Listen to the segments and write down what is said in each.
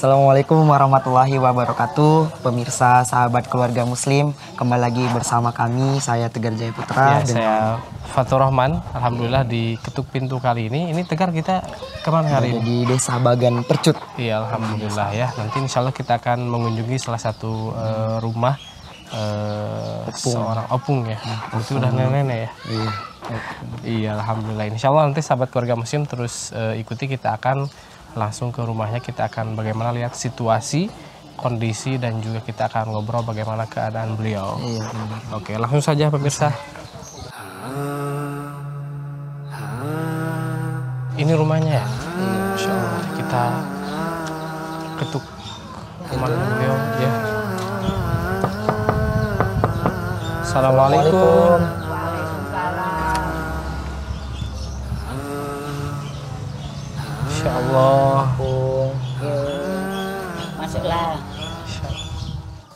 Assalamualaikum warahmatullahi wabarakatuh, pemirsa sahabat keluarga muslim, kembali lagi bersama kami, saya Tegar Jaya Putra. Ya, saya Fathur Rahman, Alhamdulillah di Ketuk Pintu kali ini. Ini Tegar kita kemana hari ini? Di desa Bagan Percut. Iya, Alhamdulillah ya, nanti insya Allah kita akan mengunjungi salah satu rumah opung. Seorang opung ya, itu udah nenek-nenek ya. Iya. Iya, Alhamdulillah. Insya Allah nanti sahabat keluarga muslim terus ikuti, kita akan langsung ke rumahnya, kita akan bagaimana lihat situasi, kondisi, dan juga kita akan ngobrol bagaimana keadaan beliau. Iya, benar. Oke, langsung saja pemirsa. Ini rumahnya ya? Insya Allah kita ketuk rumah beliau ya. Assalamualaikum. Insya Allah. Masuklah.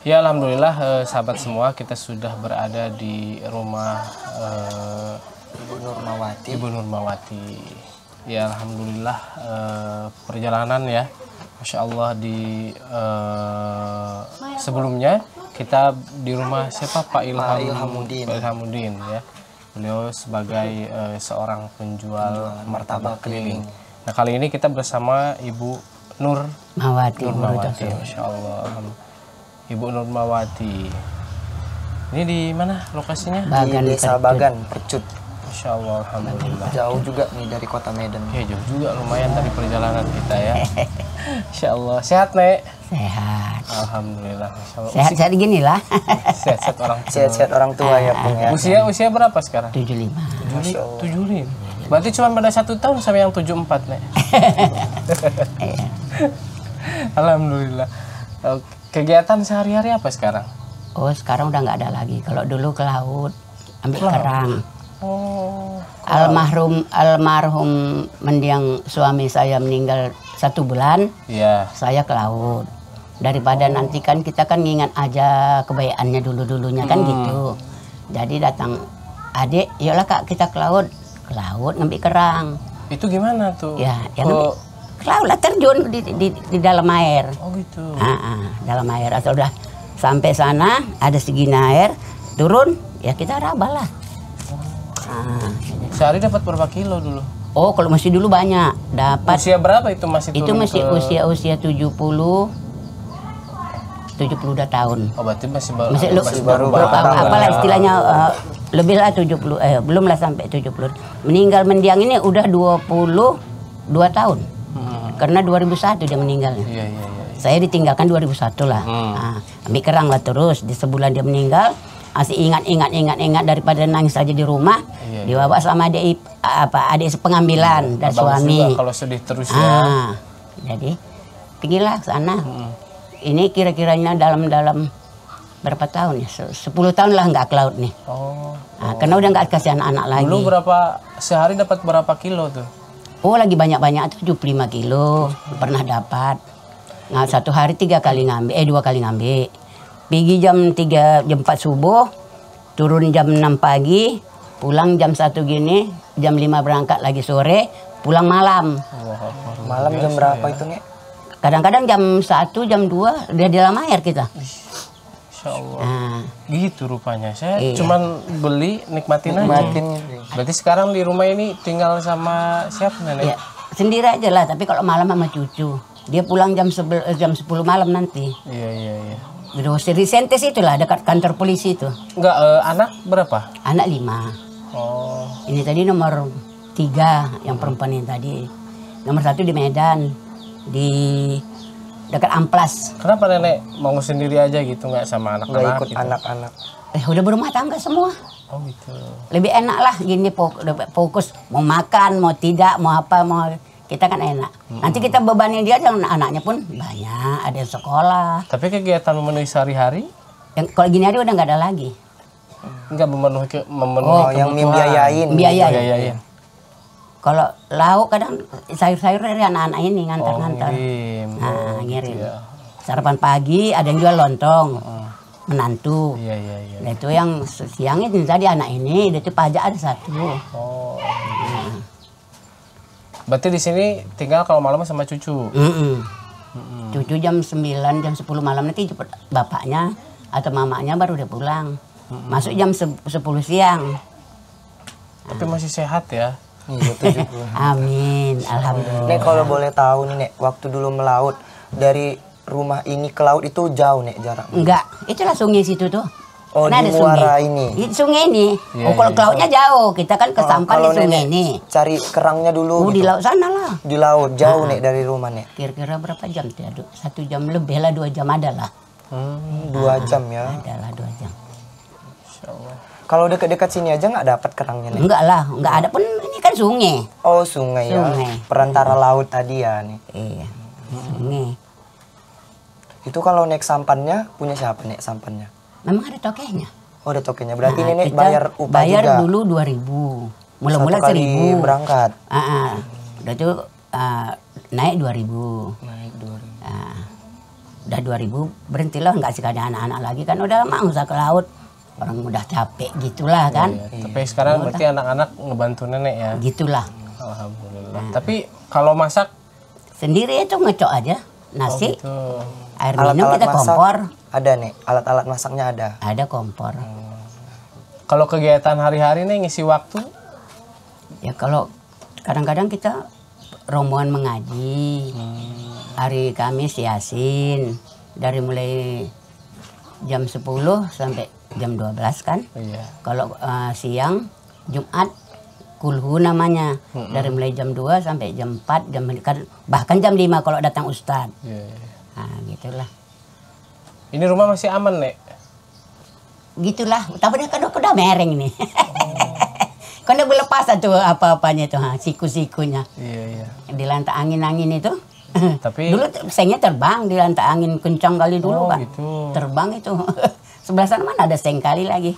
Ya, Alhamdulillah sahabat semua, kita sudah berada di rumah Ibu Nurmawati. Ibu Nurmawati. Ya, Alhamdulillah perjalanan ya. Masya Allah di sebelumnya kita di rumah siapa? Pak Ilhamuddin. Pak Ilhamuddin ya. Beliau sebagai seorang penjual martabak keliling. Nah, kali ini kita bersama Ibu Nurmawati. Masya Allah. Ibu Nurmawati. Ini di mana lokasinya? Bagan, di desa Bagan Percut. Masya Allah, Alhamdulillah. Jauh juga nih dari kota Medan. Ya, jauh juga lumayan dari perjalanan kita ya. Insya Allah. Sehat, Nek? Sehat. Alhamdulillah. Sehat-sehat gini lah. Sehat-sehat orang tua. Sehat-sehat orang tua ya, Bung. Usia berapa sekarang? 75. 75. Berarti cuma beda 1 tahun sama yang 74, Nek. Alhamdulillah. Kegiatan sehari-hari apa sekarang? Oh, sekarang udah nggak ada lagi. Kalau dulu ke laut, ambil kerang. Oh. Almarhum mendiang suami saya meninggal 1 bulan. Iya. Saya ke laut. Daripada nanti kan kita kan ngingat aja kebayaannya dulu-dulunya kan gitu. Jadi datang adik, yolah Kak kita ke laut. Ke laut ngambil kerang. Itu gimana tuh? Ya, yang ke laut lah, terjun di dalam air. Oh gitu. Dalam air atau udah sampai sana ada segini air, turun ya kita rabah lah. Sehari dapat berapa kilo dulu? Oh, kalau masih dulu banyak. Dapat. Usia berapa itu masih? Itu masih ke... usia 72 tahun. Oh, berarti masih baru apalah istilahnya lebih lah 70, belum lah sampai 70. Meninggal mendiang ini udah 22 tahun. Karena 2001 dia meninggalnya. Iya. Saya ditinggalkan 2001 lah. Ambil kerang lah terus, di sebulan dia meninggal, masih ingat daripada nangis aja di rumah. Iya. Dibawa sama adik pengambilan dan suami. Juga kalau sedih terus ya. Jadi pergi lah sana. Ini kira-kiranya dalam berapa tahun ya? 10 tahun lah nggak ke laut nih. Karena udah nggak kasih anak-anak lagi. Dulu berapa, sehari dapat berapa kilo tuh? Oh, lagi banyak-banyak 75 kilo pernah dapat. Nah, 1 hari 3 kali ngambil, 2 kali ngambil. Pergi jam 3, jam 4 subuh, turun jam 6 pagi, pulang jam 1 gini, jam 5 berangkat lagi sore, pulang malam. Malam jam berapa itu nih? Kadang-kadang jam 1, jam 2 udah di dalam air kita. Insya Allah. Gitu rupanya. Saya cuman beli, nikmatin aja. Berarti sekarang di rumah ini tinggal sama siapa, Nenek? Ya, sendiri aja lah, tapi kalau malam sama cucu. Dia pulang jam 10 malam nanti. Iya, iya, iya. Di Sentes itulah, dekat kantor polisi itu. Enggak, anak berapa? Anak 5. Oh. Ini tadi nomor 3 yang perempuan ini tadi. Nomor 1 di Medan, di dekat Amplas. Kenapa nenek mau sendiri aja gitu, nggak sama anak-anak? Ikut anak-anak. Gitu. Udah berumah tangga semua. Oh gitu. Lebih enak lah gini, fokus mau makan, mau tidak, mau apa, mau kita kan enak. Nanti kita bebanin dia, dan anaknya pun banyak, ada yang sekolah. Tapi kegiatan memenuhi sehari-hari? Kalau gini hari udah nggak ada lagi. Nggak memenuhi yang membiayain. Membiayain. Kalau lauk kadang sayur-sayur dari anak-anak ini ngantar-ngantar. Nah, ngirim. Iya. Sarapan pagi ada yang jual lontong, menantu. Iya, iya, iya. Nah, itu yang siangnya tadi anak ini, itu pajak ada 1. Oh. Iya. Berarti di sini tinggal kalau malam sama cucu. Cucu jam 9, jam 10 malam nanti bapaknya atau mamanya baru dia pulang. Masuk jam 10 siang. Tapi masih sehat ya. Amin, alhamdulillah. Nek, kalau boleh tahu nih Nek, waktu dulu melaut dari rumah ini ke laut itu jauh Nek jarak? Enggak, itulah sungai situ tuh. Oh, nah, di muara ini. Sungai ini. Yeah, kalau ke lautnya jauh, kita kan ke sampan di sungai ini. Cari kerangnya dulu. Gitu. Di laut sana lah. Di laut jauh Nek dari rumah Nek. Kira-kira berapa jam tuh? 1 jam lebih lah, 2 jam ada lah. 2 jam ya. Ada lah 2 jam. Kalau dekat-dekat sini aja nggak dapat kerangnya Nek? Enggak lah, nggak ada pun. Ini kan sungai. Oh, sungai, sungai ya. Perantara laut tadi ya Nek. Iya. Sungai. Itu kalau naik sampannya punya siapa Nek sampannya? Memang ada tokehnya. Oh, ada tokehnya. Berarti Nenek bayar upah juga. Bayar dulu 2.000. Mula-mula 1.000 berangkat. Udah tuh naik 2.000. Naik 2.000. Udah 2.000 berhentilah, nggak sih ada anak-anak lagi kan udah mau usah ke laut. Orang mudah capek gitulah kan. Iya. Tapi sekarang berarti anak-anak ngebantu nenek ya. Gitulah. Alhamdulillah. Nah. Tapi kalau masak sendiri itu ngecok aja nasi. Oh, gitu. Air alat minum kita kompor. Ada Nek, alat-alat masaknya ada. Ada kompor. Kalau kegiatan hari-hari nih ngisi waktu? Ya kalau kadang-kadang kita rombongan mengaji. Hari Kamis Yasin dari mulai jam 10 sampai jam 12 kan. Iya. Kalau siang Jumat kulhu namanya. Dari mulai jam 2 sampai jam 4, bahkan jam 5 kalau datang ustad. Nah, gitulah. Ini rumah masih aman Nek? Gitulah, tapi kan udah mereng nih. Kan udah lepas tuh apa-apanya tuh, siku-sikunya. Iya, iya. Di lantai angin-angin itu. Tapi dulu sengnya terbang di lantai angin kencang kali dulu kan. Gitu. Terbang itu. Sebelah sana mana ada seng kali lagi.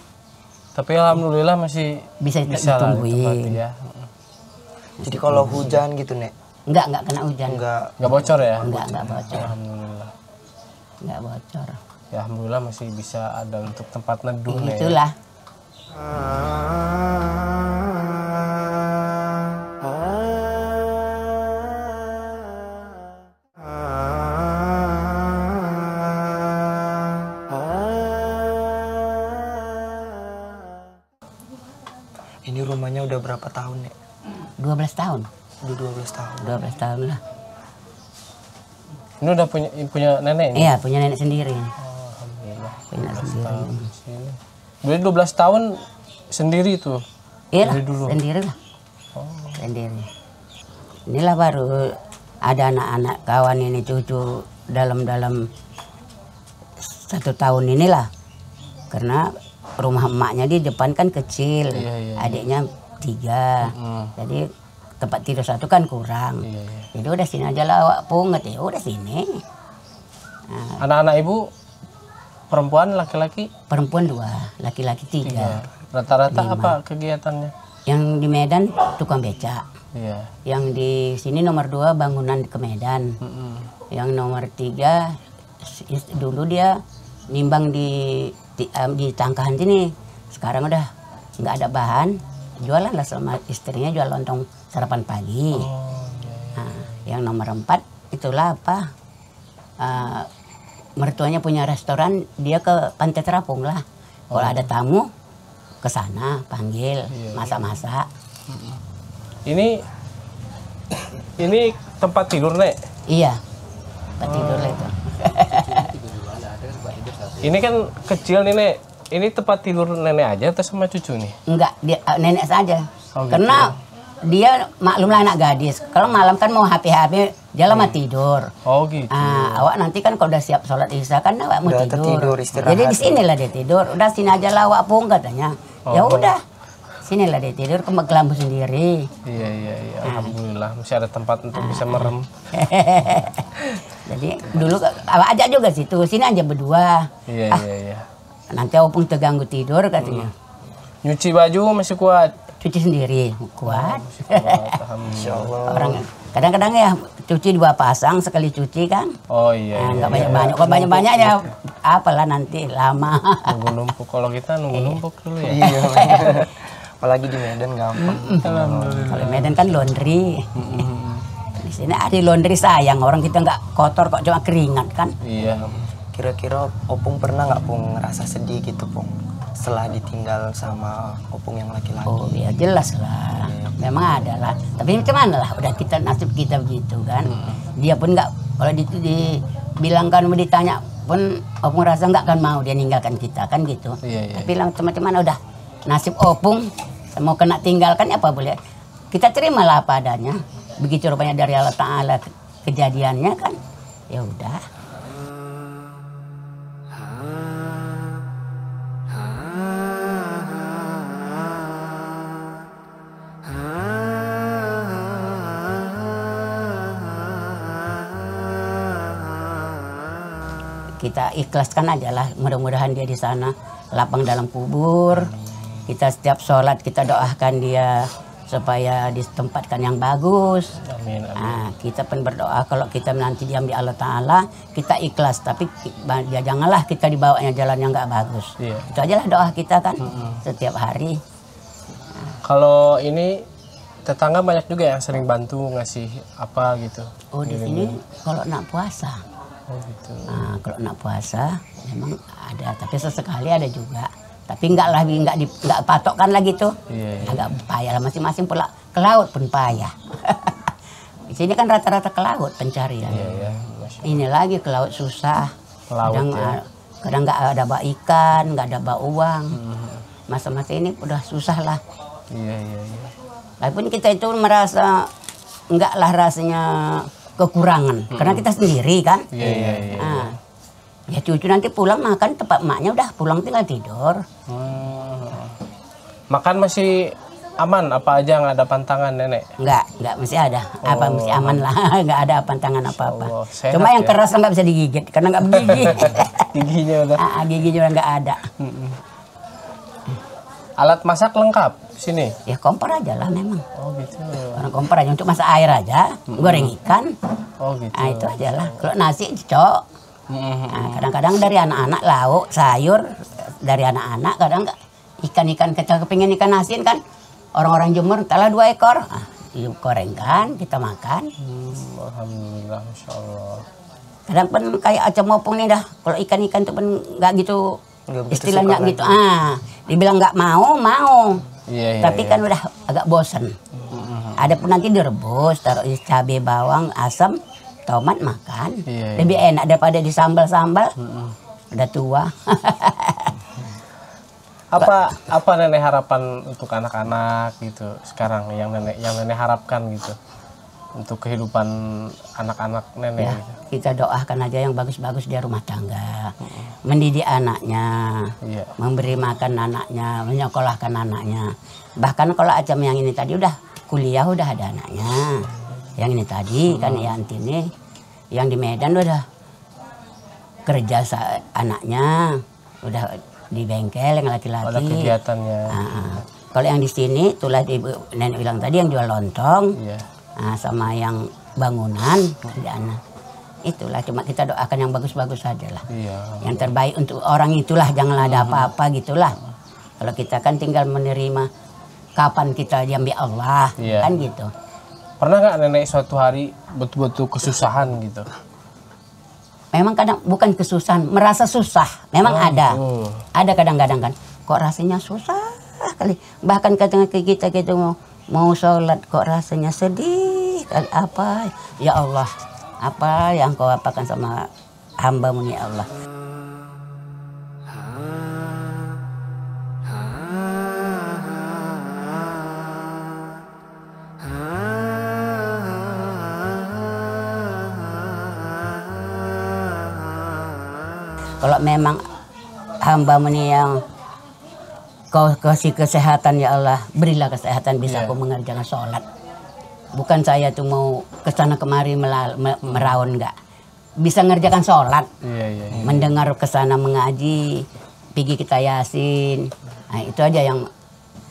Tapi alhamdulillah masih bisa ditungguin. Ya. Jadi kalau hujan gitu Nek? Enggak kena hujan. Enggak bocor ya? Enggak bocor. Alhamdulillah. Enggak bocor. Ya alhamdulillah masih bisa ada untuk tempat neduh Nek. Itulah. Ini rumahnya udah berapa tahun Nek? 12 tahun. Udah 12 tahun. 12 tahun lah. Ini udah punya nenek ini? Iya, punya nenek sendiri. Oh, alhamdulillah. Punya 12 sendiri. Tahun. Udah 12 tahun sendiri tuh. Iya, sendiri lah. Oh. Sendiri. Inilah baru ada anak-anak kawan ini cucu dalam 1 tahun inilah. Karena rumah emaknya di depan kan kecil, adiknya 3, jadi tempat tidur 1 kan kurang. Jadi udah sini aja lah, awak punget ya, udah sini. Anak-anak ibu perempuan laki-laki? Perempuan 2, laki-laki 3. Rata-rata apa kegiatannya? Yang di Medan tukang becak. Yang di sini nomor 2 bangunan ke Medan. Yang nomor 3 dulu dia nimbang di tangkahan sini. Sekarang udah nggak ada bahan, jualan lah sama istrinya, jual lontong sarapan pagi. Nah, yang nomor 4 itulah apa, mertuanya punya restoran, dia ke Pantai Terapung lah. Kalau ada tamu ke sana panggil, masak-masak. Ini tempat tidur Nek? Iya. tidur lah itu. Ini kan kecil nenek, ini tempat tidur nenek aja atau sama cucu nih? Enggak, dia, nenek saja. Oh, gitu. Karena dia maklumlah anak gadis. Kalau malam kan mau happy-happy, dia lama tidur. Oh gitu. Awak nanti kan kalau udah siap sholat isya kan awak mau udah tidur. Istirahat. Jadi di sinilah dia tidur. Udah sini aja lah awak pun katanya. Oh. Ya udah. Sinilah dia tidur ke kelambu sendiri. Iya iya iya. Alhamdulillah masih ada tempat untuk bisa merem. Jadi dulu awak ajak juga situ. Sini aja berdua. Iya iya iya. Nanti aku pun terganggu tidur katanya. Nyuci baju masih kuat? Cuci sendiri, kuat. Oh, masih kuat. Alhamdulillah. Orang kadang-kadang ya cuci dua pasang, sekali cuci kan. Oh iya, iya nggak banyak-banyak, kalau banyak-banyak ya apalah nanti lama. Nunggu numpuk, kalau kita nunggu numpuk dulu ya. Iya, apalagi di Medan gampang. Kalau Medan kan laundry. Di sini ada laundry sayang, orang kita nggak kotor kok cuma keringat kan. Iya. Kira-kira Opung pernah nggak Pung ngerasa sedih gitu Pung setelah ditinggal sama Opung yang laki-laki? Oh ya jelas lah, memang ada lah. Tapi macam mana lah, udah kita nasib kita begitu kan. Dia pun nggak, kalau itu dibilangkan mau ditanya pun Opung rasa nggak akan mau dia ninggalkan kita kan gitu. Tapi macam-macam udah nasib Opung mau kena tinggalkan apa boleh. Kita terimalah apa adanya. Begitu rupanya dari Allah Ta'ala kejadiannya kan, ya udah. Kita ikhlaskan aja lah, mudah-mudahan dia di sana lapang dalam kubur. Kita setiap sholat kita doakan dia supaya ditempatkan yang bagus. Amin, amin. Nah, kita pun berdoa kalau kita nanti diam di Allah Ta'ala, kita ikhlas. Tapi ya janganlah kita dibawanya jalan yang nggak bagus. Iya. Itu aja lah doa kita kan setiap hari. Nah. Kalau ini tetangga banyak juga yang sering bantu ngasih apa gitu. Oh di sini kalau nak puasa. Oh gitu. Nah, kalau nak puasa memang ada, tapi sesekali ada juga. Tapi nggak patokkan lagi tuh. Iya. Agak payah lah masing-masing pula ke laut pun payah. Di sini kan rata-rata ke laut pencarian. Iya, ini lagi ke laut susah. Ke laut, kadang nggak ada bak ikan, nggak ada bak uang. Masa-masa ini udah susah lah. Iya iya. Walaupun kita itu merasa nggak lah rasanya kekurangan, karena kita sendiri kan. Ya cucu nanti pulang makan tempat maknya, udah pulang tinggal tidur. Makan masih aman, apa aja nggak ada pantangan nenek? Nggak masih ada. Apa masih aman lah, nggak ada pantangan apa-apa. Cuma yang keras nggak bisa digigit, karena nggak bergigi. Giginya udah. Giginya udah nggak ada. Alat masak lengkap sini? Ya kompor aja lah memang. Oh gitu. Orang kompor aja untuk masak air aja, goreng ikan. Oh gitu. Nah, itu aja lah. Kalau nasi cocok. Kadang-kadang dari anak-anak lauk, sayur dari anak-anak, kadang ikan-ikan kecil kepingin ikan asin kan. Orang-orang Jemur telah 2 ekor. Nah, goreng kan, kita makan. Alhamdulillah, Masya Allah. Kadang pun kayak Aceh Opung nih dah, kalau ikan-ikan itu pun nggak gitu. Istilahnya gitu, dibilang nggak mau, tapi kan udah agak bosen. Ada pun nanti direbus, taruh cabai, bawang, asam, tomat, makan. Lebih enak daripada di sambal-sambal. Udah tua. Apa nenek harapan untuk anak-anak gitu sekarang yang nenek harapkan gitu untuk kehidupan anak-anak nenek? Ya, kita doakan aja yang bagus-bagus di rumah tangga. Mendidik anaknya, memberi makan anaknya, menyekolahkan anaknya. Bahkan kalau Acam yang ini tadi udah kuliah, udah ada anaknya. Yang ini tadi kan Yanti ini, yang di Medan udah kerja anaknya, udah di bengkel yang laki-laki. Ada kegiatannya. Kalau yang di sini, itulah ibu nenek bilang tadi yang jual lontong. Nah, sama yang bangunan kerjaan, itulah cuma kita doakan yang bagus-bagus saja lah. Yang terbaik untuk orang itulah, janganlah ada apa-apa gitulah. Kalau kita kan tinggal menerima kapan kita diambil Allah kan gitu. Pernah nggak nenek suatu hari betul-betul kesusahan gitu? Memang kadang bukan kesusahan, merasa susah. Memang ada kadang-kadang kan. Kok rasanya susah kali. Bahkan kadang kita gitu mau sholat kok rasanya sedih kali apa. Ya Allah, apa yang kau apakan sama hamba-Mu ya Allah. Kalau memang hamba-Mu yang Kau kasih kesehatan ya Allah, berilah kesehatan bisa aku mengerjakan sholat. Bukan saya tuh mau kesana kemari meraun enggak. Bisa ngerjakan sholat, mendengar kesana mengaji, pergi kita yasin. Nah, itu aja yang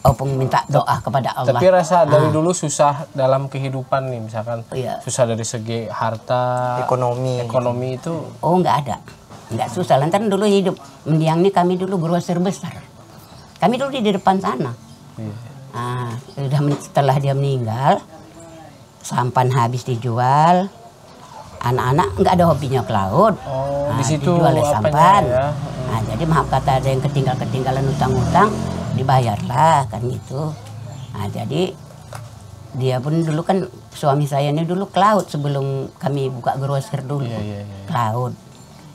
opung minta doa kepada Allah. Tapi rasa dari dulu susah dalam kehidupan nih misalkan, susah dari segi harta, ekonomi itu. Oh enggak ada, enggak susah. Lantaran dulu hidup mendiang nih kami dulu grosir besar. Kami dulu di depan sana. Nah, setelah dia meninggal, sampan habis dijual, anak-anak nggak ada hobinya ke laut. Oh, nah, di situ dijual sampan. Nah, jadi maaf kata ada yang ketinggalan utang-utang, dibayarlah kan gitu. Nah, jadi dia pun dulu kan suami saya ini dulu ke laut sebelum kami buka grosir dulu, ke laut.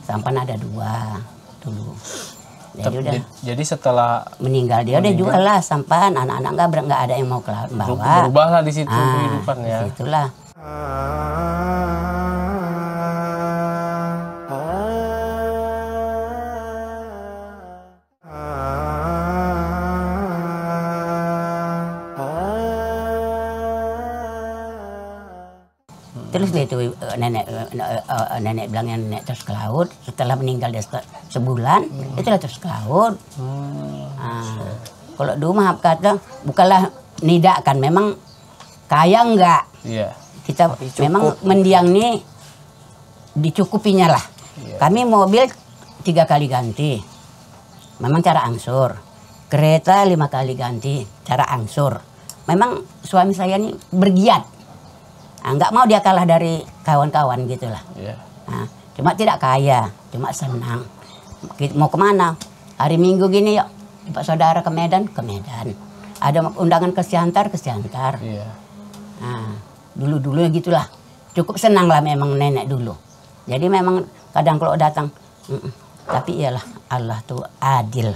Sampan ada dua dulu. Jadi setelah meninggal dia udah jual lah sampan, anak-anak nggak ada yang mau ke laut bawa. Berubahlah di situ kehidupan ya. Disitulah. Terus dia itu nenek bilangnya nenek terus ke laut. Setelah meninggal dia sebulan, itulah terus ke laut. Kalau dulu maaf kata, bukanlah nida kan, memang kaya enggak. Kita memang mendiang nih dicukupinya lah. Kami mobil 3 kali ganti, memang cara angsur. Kereta 5 kali ganti, cara angsur. Memang suami saya ini bergiat. Nggak mau dia kalah dari kawan-kawan gitulah. Nah, cuma tidak kaya, cuma senang. Mau kemana? Hari Minggu gini yuk, Pak Saudara ke Medan. Ada undangan ke Siantar. Nah, dulu-dulu gitulah. Cukup senang lah memang nenek dulu. Jadi memang kadang kalau datang, tapi iyalah Allah tuh adil.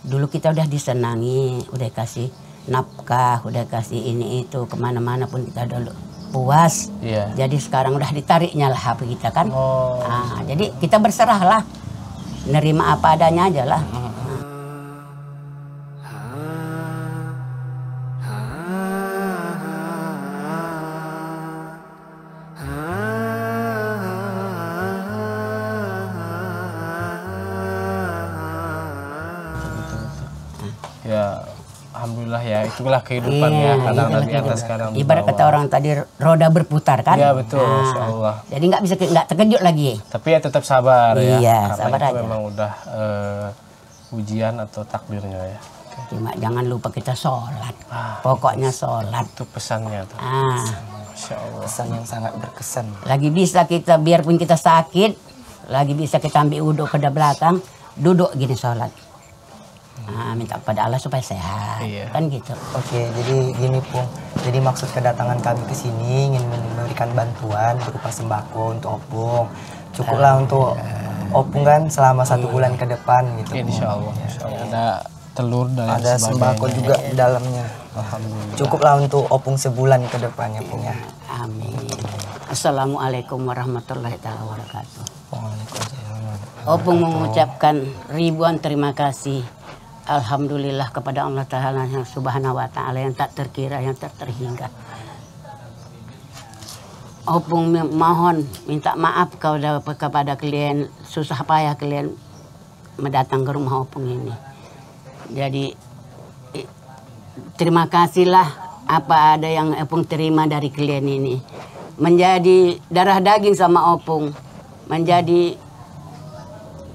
Dulu kita udah disenangi, udah kasih nafkah, udah kasih ini itu kemana-mana pun kita dulu. Puas, jadi sekarang udah ditariknya lah HP kita kan. Jadi kita berserahlah, nerima apa adanya aja lah. Alhamdulillah ya, itulah kehidupannya. Kadang dari atas, kadang di bawah. Ibarat kata orang tadi, roda berputar kan? Iya betul, Masya Allah. Jadi nggak terkejut lagi. Tapi ya tetap sabar ya. Iya, sabar aja. Memang udah ujian atau takdirnya ya. Cuma jangan lupa kita sholat. Pokoknya sholat. Itu pesannya tuh. Masya Allah. Pesan yang sangat berkesan. Lagi bisa kita, biarpun kita sakit, lagi bisa kita ambil wudhu ke belakang, duduk gini sholat. Minta kepada Allah supaya sehat, kan gitu. Oke, jadi gini Pung, jadi maksud kedatangan kami ke sini ingin memberikan bantuan berupa sembako untuk Opung. Cukuplah untuk Opung kan selama 1 bulan ke depan gitu. Insya Allah. Ada telur dan ada sembako juga di dalamnya. Alhamdulillah. Cukuplah untuk Opung sebulan ke depannya Pung ya. Amin. Assalamualaikum warahmatullahi wabarakatuh. Waalaikumsalam. Opung mengucapkan ribuan terima kasih. Alhamdulillah kepada Allah Ta'ala yang subhanahu wa ta'ala yang tak terkira, yang tak terhingga. Opung mohon minta maaf kepada kalian, susah payah kalian mendatang ke rumah Opung ini. Jadi terima kasihlah apa ada yang Opung terima dari kalian ini. Menjadi darah daging sama Opung, menjadi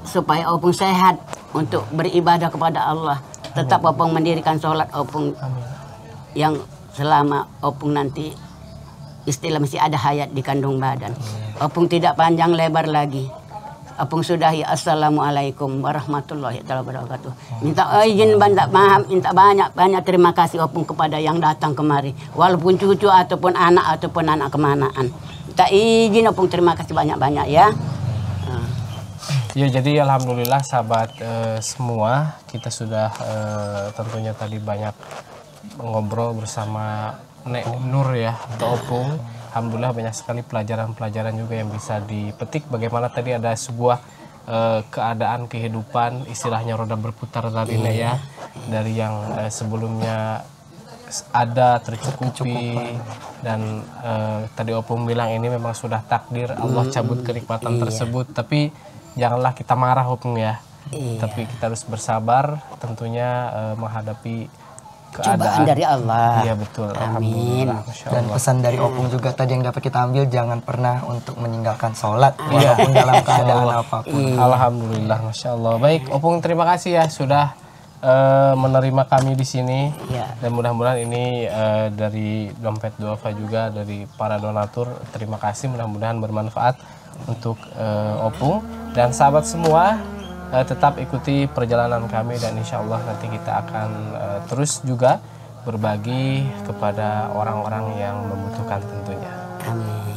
supaya Opung sehat. Untuk beribadah kepada Allah. Tetap Opung mendirikan sholat Opung. Yang selama Opung nanti istilah masih ada hayat di kandung badan. Opung tidak panjang lebar lagi. Opung sudahi. Assalamualaikum warahmatullahi wabarakatuh. Minta izin banyak paham. Minta banyak terima kasih Opung kepada yang datang kemari. Walaupun cucu ataupun anak kemanaan. Tak izin opung terima kasih banyak-banyak ya. Ya, jadi alhamdulillah sahabat semua, kita sudah tentunya tadi banyak ngobrol bersama Nek Nur ya, atau opung. Alhamdulillah banyak sekali pelajaran-pelajaran juga yang bisa dipetik. Bagaimana tadi ada sebuah keadaan kehidupan, istilahnya roda berputar tadi Nek ya. Dari yang sebelumnya ada tercukupi, dan tadi opung bilang ini memang sudah takdir Allah cabut kenikmatan tersebut. Tapi janganlah kita marah opung ya, tapi kita harus bersabar tentunya menghadapi keadaan cobaan dari Allah. Iya betul. Amin. Dan pesan dari opung juga tadi yang dapat kita ambil, jangan pernah untuk meninggalkan sholat walaupun dalam keadaan apapun. Alhamdulillah, masya Allah. Baik opung, terima kasih ya sudah menerima kami di sini dan mudah-mudahan ini dari Dompet Duafa juga dari para donatur. Terima kasih, mudah-mudahan bermanfaat untuk opung. Dan sahabat semua, tetap ikuti perjalanan kami dan insya Allah nanti kita akan terus juga berbagi kepada orang-orang yang membutuhkan tentunya. Amin.